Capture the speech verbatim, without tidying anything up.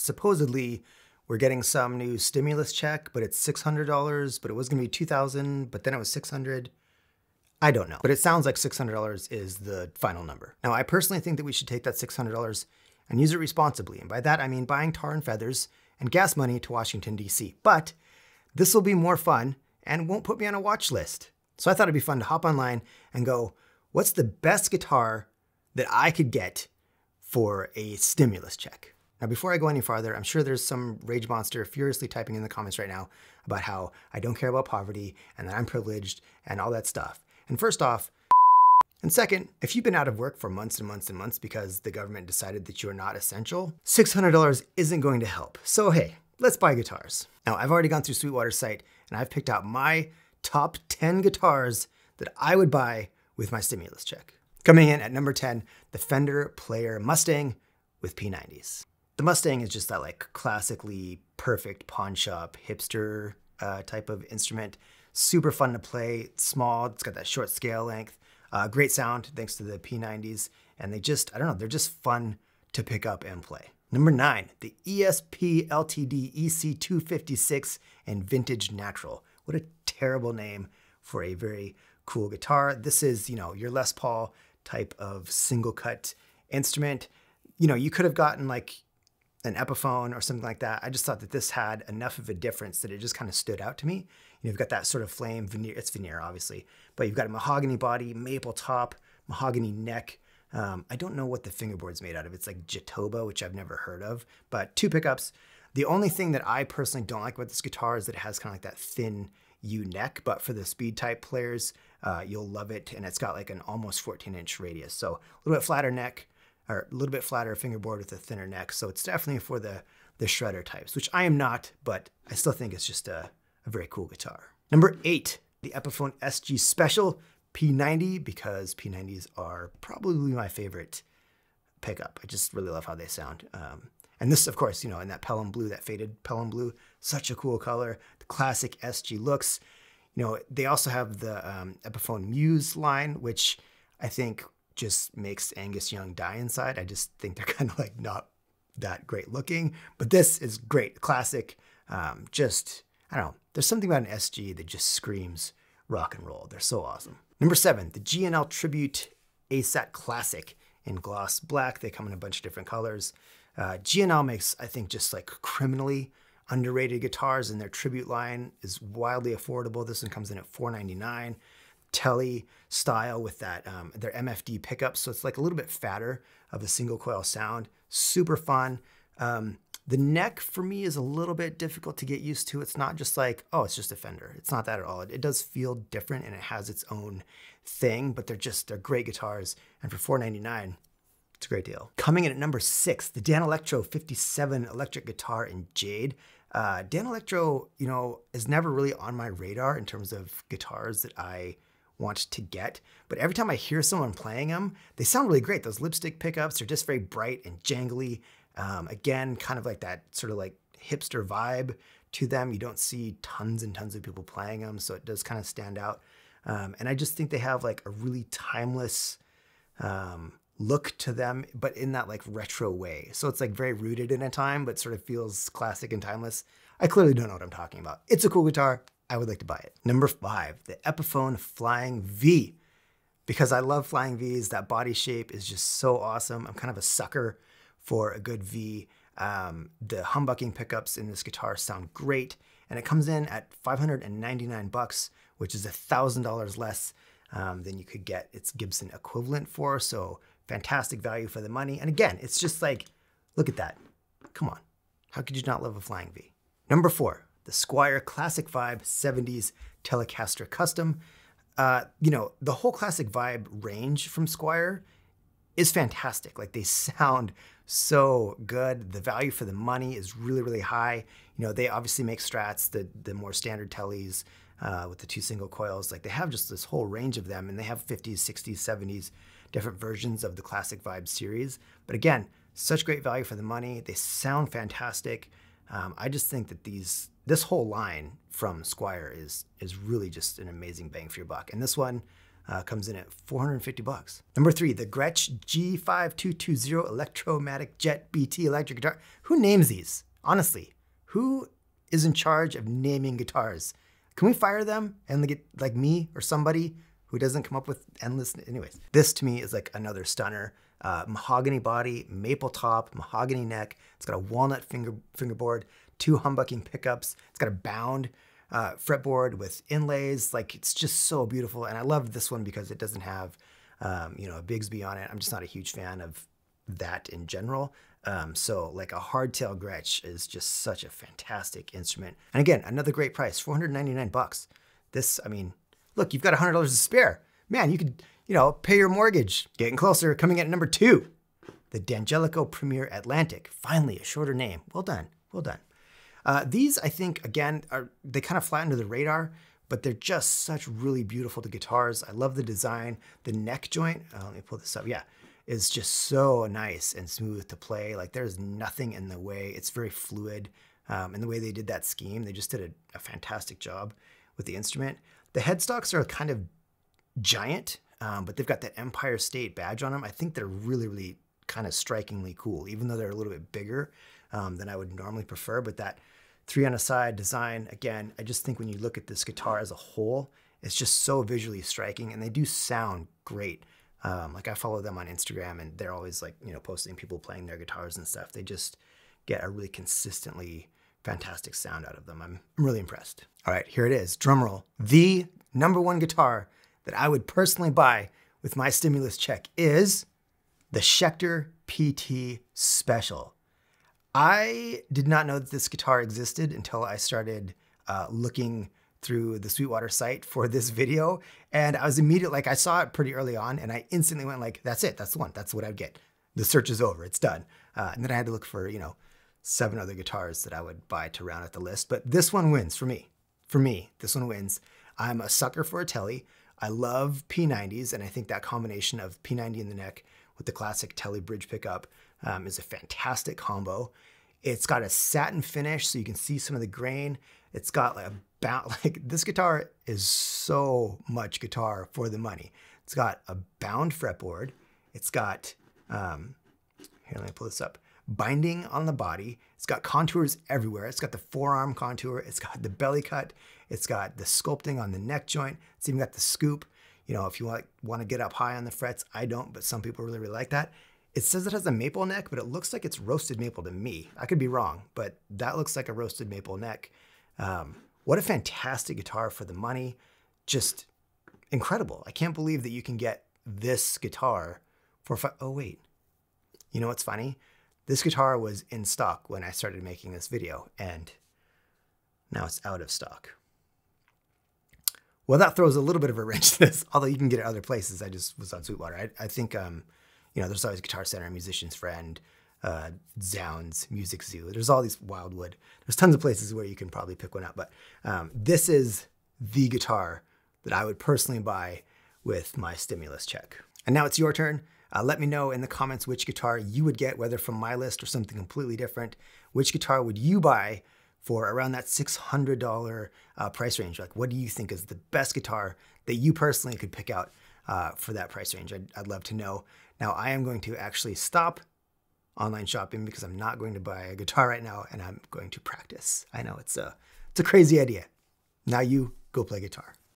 supposedly we're getting some new stimulus check, but it's six hundred dollars, but it was gonna be two thousand, but then it was six hundred. I don't know, but it sounds like six hundred dollars is the final number. Now, I personally think that we should take that six hundred dollars and use it responsibly. And by that, I mean buying tar and feathers and gas money to Washington, D C. But this will be more fun and won't put me on a watch list. So I thought it'd be fun to hop online and go, what's the best guitar that I could get for a stimulus check? Now, before I go any farther, I'm sure there's some rage monster furiously typing in the comments right now about how I don't care about poverty and that I'm privileged and all that stuff. And first off, and second, if you've been out of work for months and months and months because the government decided that you're not essential, six hundred dollars isn't going to help. So hey, let's buy guitars. Now, I've already gone through Sweetwater's site and I've picked out my top ten guitars that I would buy with my stimulus check. Coming in at number ten, the Fender Player Mustang with P ninety s. The Mustang is just that like classically perfect pawn shop hipster uh, type of instrument. Super fun to play, it's small, it's got that short scale length, uh, great sound thanks to the P ninety s, and they just, I don't know, they're just fun to pick up and play. Number nine, the E S P L T D E C two fifty-six and Vintage Natural. What a terrible name for a very cool guitar. This is, you know, your Les Paul type of single cut instrument. You know, you could have gotten like an Epiphone or something like that. I just thought that this had enough of a difference that it just kind of stood out to me. You've got that sort of flame veneer, it's veneer obviously, but you've got a mahogany body, maple top, mahogany neck. Um, I don't know what the fingerboard's made out of. It's like Jatoba, which I've never heard of, but two pickups. The only thing that I personally don't like about this guitar is that it has kind of like that thin U neck, but for the speed type players, uh, you'll love it. And it's got like an almost fourteen inch radius. So a little bit flatter neck, or a little bit flatter fingerboard with a thinner neck. So it's definitely for the, the shredder types, which I am not, but I still think it's just a, a very cool guitar. Number eight, the Epiphone S G Special P ninety, because P ninety s are probably my favorite pickup. I just really love how they sound. Um, and this, of course, you know, in that Pelham Blue, that faded Pelham Blue, such a cool color, the classic S G looks. You know, they also have the um, Epiphone Muse line, which I think just makes Angus Young die inside. I just think they're kind of like not that great looking, but this is great, classic, um, just, I don't know. There's something about an S G that just screams rock and roll. They're so awesome. Number seven, the G and L Tribute ASAT Classic in gloss black. They come in a bunch of different colors. Uh, G and L makes, I think, just like criminally underrated guitars, and their Tribute line is wildly affordable. This one comes in at four ninety-nine. Tele style with that, um, their M F D pickups. So it's like a little bit fatter of a single coil sound. Super fun. Um, The neck for me is a little bit difficult to get used to. It's not just like, oh, it's just a Fender. It's not that at all. It, it does feel different and it has its own thing, but they're just, they're great guitars. And for four ninety-nine, it's a great deal. Coming in at number six, the Danelectro fifty-seven electric guitar in jade. Uh, Danelectro, you know, is never really on my radar in terms of guitars that I want to get, but every time I hear someone playing them, they sound really great. Those lipstick pickups are just very bright and jangly. Um, again, kind of like that sort of like hipster vibe to them. You don't see tons and tons of people playing them, so it does kind of stand out. Um, and I just think they have like a really timeless um, look to them, but in that like retro way. So it's like very rooted in a time, but sort of feels classic and timeless. I clearly don't know what I'm talking about. It's a cool guitar. I would like to buy it. Number five, the Epiphone Flying V, because I love Flying Vs. That body shape is just so awesome. I'm kind of a sucker for a good V. Um, the humbucking pickups in this guitar sound great, and it comes in at five hundred ninety-nine bucks, which is a thousand dollars less um, than you could get its Gibson equivalent for. So fantastic value for the money. And again, it's just like, look at that. Come on, how could you not love a Flying V? Number four, the Squier Classic Vibe seventies Telecaster Custom. Uh, you know, the whole Classic Vibe range from Squier is fantastic. Like, they sound so good. The value for the money is really, really high. You know, they obviously make Strats, the, the more standard Teles uh, with the two single coils. Like, they have just this whole range of them, and they have fifties, sixties, seventies, different versions of the Classic Vibe series. But again, such great value for the money. They sound fantastic. Um, I just think that these, this whole line from Squier is, is really just an amazing bang for your buck. And this one, uh, comes in at four hundred fifty bucks. Number three, the Gretsch G five two two zero Electromatic Jet B T electric guitar. Who names these? Honestly, who is in charge of naming guitars? Can we fire them and get like me or somebody who doesn't come up with endless, anyways. This to me is like another stunner. Uh, mahogany body, maple top, mahogany neck. It's got a walnut finger fingerboard, two humbucking pickups. It's got a bound uh, fretboard with inlays. Like it's just so beautiful. And I love this one because it doesn't have, um, you know, a Bigsby on it. I'm just not a huge fan of that in general. Um, so like a hardtail Gretsch is just such a fantastic instrument. And again, another great price, four hundred ninety-nine bucks. This, I mean, look, you've got one hundred dollars to spare. Man, you could, you know, pay your mortgage. Getting closer, coming at number two, the D'Angelico Premier Atlantic. Finally, a shorter name. Well done, well done. Uh, these, I think, again, are they kind of fly under the radar, but they're just such really beautiful guitars. I love the design. The neck joint, uh, let me pull this up, yeah, is just so nice and smooth to play. Like there's nothing in the way. It's very fluid. Um, and the way they did that scheme, they just did a, a fantastic job with the instrument. The headstocks are kind of giant, um, but they've got that Empire State badge on them. I think they're really, really kind of strikingly cool, even though they're a little bit bigger um, than I would normally prefer. But that three on a side design, again, I just think when you look at this guitar as a whole, it's just so visually striking and they do sound great. Um, like I follow them on Instagram and they're always like, you know, posting people playing their guitars and stuff. They just get a really consistently fantastic sound out of them. I'm really impressed. All right, here it is, drum roll. The number one guitar that I would personally buy with my stimulus check is the Schecter P T Special. I did not know that this guitar existed until I started uh, looking through the Sweetwater site for this video. And I was immediately, like I saw it pretty early on and I instantly went like, that's it, that's the one, that's what I'd get. The search is over, it's done. Uh, and then I had to look for, you know, seven other guitars that I would buy to round out the list, but this one wins for me. For me, this one wins. I'm a sucker for a Tele. I love P nineties, and I think that combination of P ninety in the neck with the classic Tele bridge pickup um, is a fantastic combo. It's got a satin finish, so you can see some of the grain. It's got like a bound, like this guitar is so much guitar for the money. It's got a bound fretboard. It's got, um, here, let me pull this up. Binding on the body. It's got contours everywhere. It's got the forearm contour. It's got the belly cut. It's got the sculpting on the neck joint. It's even got the scoop. You know, if you want, want to get up high on the frets, I don't, but some people really, really like that. It says it has a maple neck, but it looks like it's roasted maple to me. I could be wrong, but that looks like a roasted maple neck. Um, what a fantastic guitar for the money. Just incredible. I can't believe that you can get this guitar for five. Oh wait, you know what's funny? This guitar was in stock when I started making this video, and now it's out of stock. Well, that throws a little bit of a wrench to this, although you can get it other places. I just was on Sweetwater. I, I think, um, you know, there's always Guitar Center, Musician's Friend, uh, Zounds, Music Zoo. There's all these Wildwood. There's tons of places where you can probably pick one up, but um, this is the guitar that I would personally buy with my stimulus check. And now it's your turn. Uh, let me know in the comments which guitar you would get, whether from my list or something completely different. Which guitar would you buy for around that six hundred dollar uh, price range? Like, what do you think is the best guitar that you personally could pick out uh, for that price range? I'd, I'd love to know. Now, I am going to actually stop online shopping because I'm not going to buy a guitar right now, and I'm going to practice. I know it's a, it's a crazy idea. Now you go play guitar.